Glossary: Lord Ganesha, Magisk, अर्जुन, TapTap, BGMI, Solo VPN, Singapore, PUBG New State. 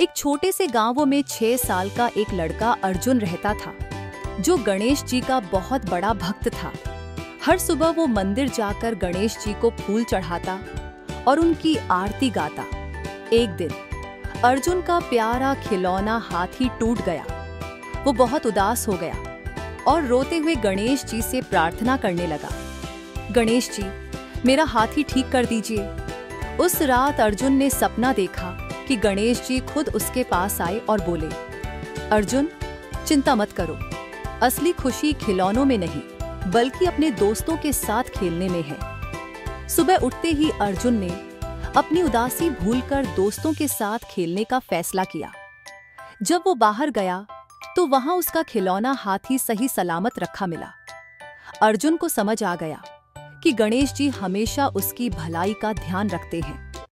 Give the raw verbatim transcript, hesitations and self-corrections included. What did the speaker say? एक छोटे से गाँव में छह साल का एक लड़का अर्जुन रहता था, जो गणेश जी का बहुत बड़ा भक्त था। हर सुबह वो मंदिर जाकर गणेश जी को फूल चढ़ाता और उनकी आरती गाता। एक दिन अर्जुन का प्यारा खिलौना हाथी टूट गया। वो बहुत उदास हो गया और रोते हुए गणेश जी से प्रार्थना करने लगा, गणेश जी मेरा हाथी ठीक कर दीजिए। उस रात अर्जुन ने सपना देखा कि गणेश जी खुद उसके पास आए और बोले, अर्जुन चिंता मत करो, असली खुशी खिलौनों में नहीं बल्कि अपने दोस्तों के साथ खेलने में है। सुबह उठते ही अर्जुन ने अपनी उदासी भूलकर दोस्तों के साथ खेलने का फैसला किया। जब वो बाहर गया तो वहां उसका खिलौना हाथी सही सलामत रखा मिला। अर्जुन को समझ आ गया कि गणेश जी हमेशा उसकी भलाई का ध्यान रखते हैं।